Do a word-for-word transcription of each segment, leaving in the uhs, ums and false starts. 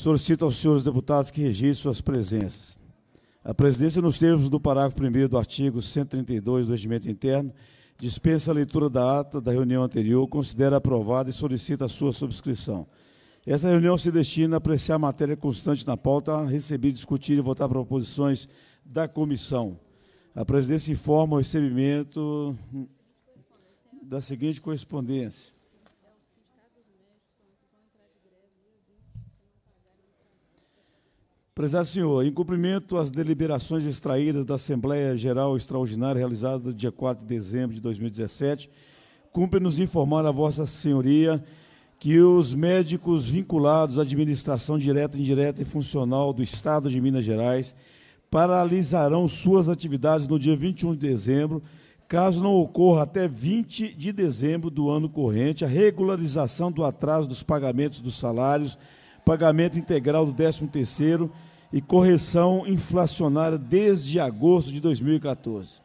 Solicito aos senhores deputados que registrem suas presenças. A presidência, nos termos do parágrafo primeiro do artigo cento e trinta e dois do Regimento Interno, dispensa a leitura da ata da reunião anterior, considera aprovada e solicita a sua subscrição. Esta reunião se destina a apreciar a matéria constante na pauta, a receber, discutir e votar proposições da comissão. A presidência informa o recebimento da seguinte correspondência. Prezado senhor, em cumprimento às deliberações extraídas da Assembleia Geral Extraordinária realizada no dia quatro de dezembro de dois mil e dezessete, cumpre-nos informar a vossa senhoria que os médicos vinculados à administração direta, indireta e funcional do Estado de Minas Gerais paralisarão suas atividades no dia vinte e um de dezembro, caso não ocorra até vinte de dezembro do ano corrente a regularização do atraso dos pagamentos dos salários, pagamento integral do décimo terceiro e correção inflacionária desde agosto de dois mil e quatorze.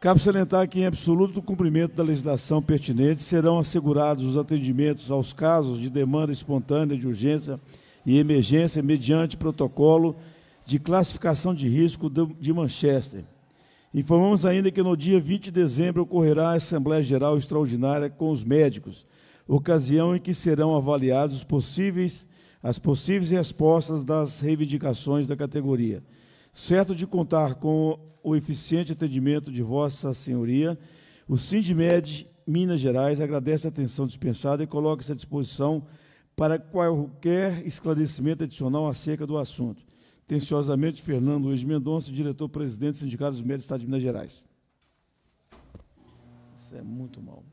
Cabe salientar que, em absoluto cumprimento da legislação pertinente, serão assegurados os atendimentos aos casos de demanda espontânea de urgência e emergência mediante protocolo de classificação de risco de Manchester. Informamos ainda que no dia vinte de dezembro ocorrerá a Assembleia Geral Extraordinária com os médicos, ocasião em que serão avaliados os possíveis as possíveis respostas das reivindicações da categoria. Certo de contar com o eficiente atendimento de vossa senhoria, o Sindmed Minas Gerais agradece a atenção dispensada e coloca-se à disposição para qualquer esclarecimento adicional acerca do assunto. Atenciosamente, Fernando Luiz Mendonça, diretor-presidente do Sindicato dos Médicos do Estado de Minas Gerais. Isso é muito mal.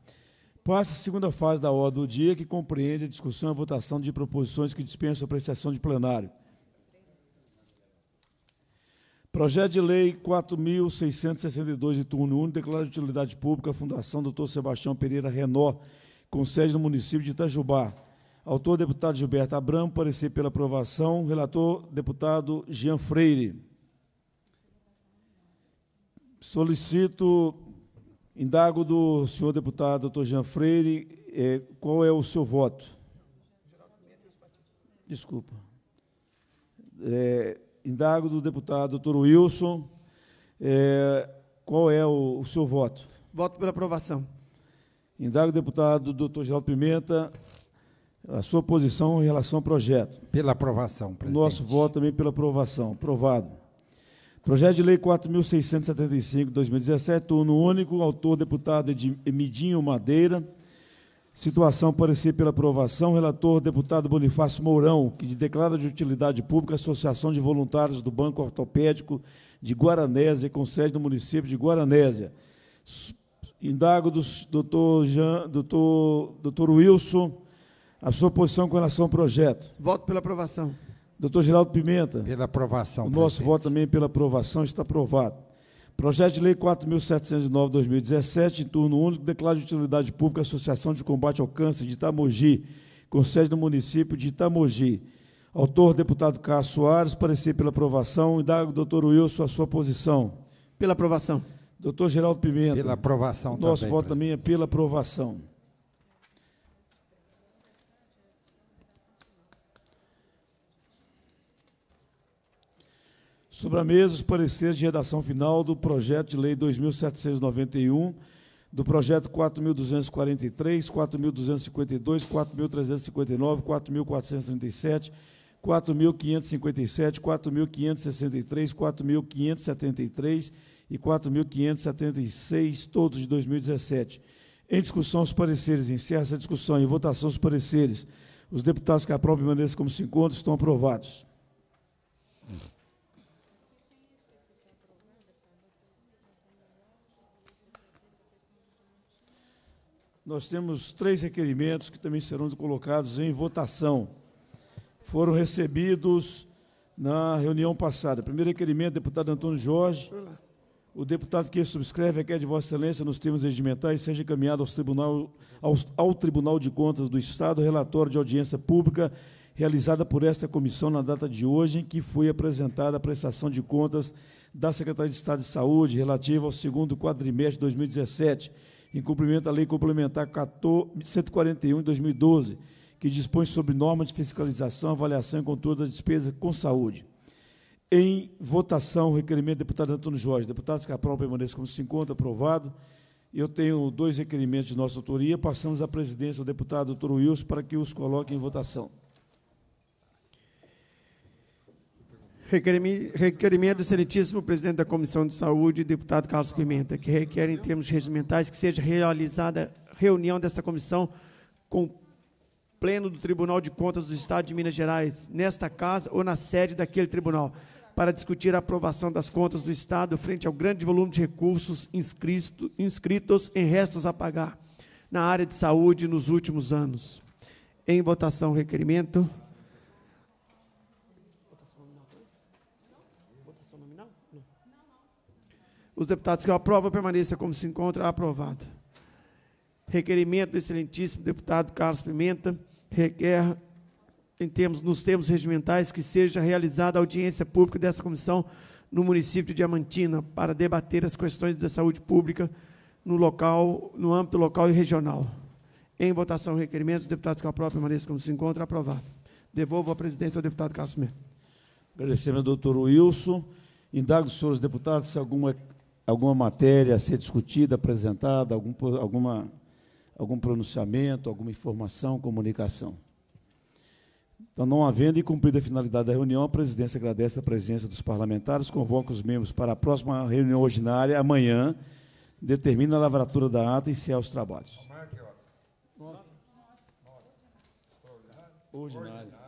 Passa a segunda fase da ordem do dia, que compreende a discussão e a votação de proposições que dispensam a apreciação de plenário. Projeto de Lei quatro mil seiscentos e sessenta e dois, de turno único, declara de utilidade pública a Fundação doutor Sebastião Pereira Renó, com sede no município de Itajubá. Autor, deputado Gilberto Abramo, parecer pela aprovação. Relator, deputado Jean Freire. Solicito... Indago do senhor deputado doutor Jean Freire, eh, qual é o seu voto? Desculpa. Eh, indago do deputado doutor Wilson, eh, qual é o, o seu voto? Voto pela aprovação. Indago do deputado doutor Geraldo Pimenta, a sua posição em relação ao projeto. Pela aprovação, presidente. Nosso voto também pela aprovação. Aprovado. Projeto de Lei quatro mil seiscentos e setenta e cinco, de dois mil e dezessete, turno único, autor, deputado Edimidinho Madeira. Situação, parecer pela aprovação. Relator, deputado Bonifácio Mourão, que declara de utilidade pública a Associação de Voluntários do Banco Ortopédico de Guaranésia, com sede no município de Guaranésia. Indago do doutor Jean, doutor, doutor Wilson, a sua posição com relação ao projeto. Voto pela aprovação. doutor Geraldo Pimenta. Pela aprovação. O nosso presidente. Voto também pela aprovação, está aprovado. Projeto de Lei quatro mil setecentos e nove, de dois mil e dezessete, em turno único, declara de utilidade pública a Associação de Combate ao Câncer de Itamogi, com sede no município de Itamogi. Autor, deputado Cássio Soares, parecer pela aprovação. Indago, doutor Wilson, a sua posição. Pela aprovação. doutor Geraldo Pimenta. Pela aprovação também. O nosso voto também é pela aprovação. Sobre a mesa, os pareceres de redação final do projeto de lei dois mil setecentos e noventa e um, do projeto quatro mil duzentos e quarenta e três, quatro mil duzentos e cinquenta e dois, quatro mil trezentos e cinquenta e nove, quatro mil quatrocentos e trinta e sete, quatro mil quinhentos e cinquenta e sete, quatro mil quinhentos e sessenta e três, quatro mil quinhentos e setenta e três e quatro mil quinhentos e setenta e seis, todos de dois mil e dezessete. Em discussão, os pareceres. Encerra-se a discussão. Em votação, os pareceres. Os deputados que aprovam e permaneçam como se encontram estão aprovados. Nós temos três requerimentos que também serão colocados em votação. Foram recebidos na reunião passada. Primeiro requerimento, deputado Antônio Jorge. O deputado que subscreve requer de Vossa Excelência, nos termos regimentais, seja encaminhado aos tribunal, aos, ao Tribunal de Contas do Estado, relatório de audiência pública realizada por esta comissão na data de hoje, em que foi apresentada a prestação de contas da Secretaria de Estado de Saúde relativa ao segundo quadrimestre de dois mil e dezessete, em cumprimento à Lei Complementar cento e quarenta e um, de dois mil e doze, que dispõe sobre normas de fiscalização, avaliação e controle da despesa com saúde. Em votação, o requerimento do deputado Antônio Jorge. Deputados, que a prova permaneça como se encontra, aprovado. Eu tenho dois requerimentos de nossa autoria. Passamos à presidência ao deputado doutor Wilson para que os coloque em votação. Requerimento do excelentíssimo presidente da Comissão de Saúde, deputado Carlos Pimenta, que requer, em termos regimentais, que seja realizada reunião desta comissão com o pleno do Tribunal de Contas do Estado de Minas Gerais, nesta casa ou na sede daquele tribunal, para discutir a aprovação das contas do Estado frente ao grande volume de recursos inscrito, inscritos em restos a pagar na área de saúde nos últimos anos. Em votação, requerimento. Os deputados que eu aprovo, permaneça como se encontra, aprovado. Requerimento do excelentíssimo deputado Carlos Pimenta, requer, em termos, nos termos regimentais, que seja realizada a audiência pública dessa comissão no município de Diamantina, para debater as questões da saúde pública no, local, no âmbito local e regional. Em votação, requerimento, os deputados que eu aprovo, permaneça como se encontra, aprovado. Devolvo a presidência ao deputado Carlos Pimenta. Agradecemos ao doutor Wilson. Indago, senhores deputados, se alguma... alguma matéria a ser discutida, apresentada, algum, alguma, algum pronunciamento, alguma informação, comunicação. Então, não havendo e cumprida a finalidade da reunião, a presidência agradece a presença dos parlamentares, convoca os membros para a próxima reunião ordinária, amanhã, determina a lavratura da ata e encerra os trabalhos. Ordinária.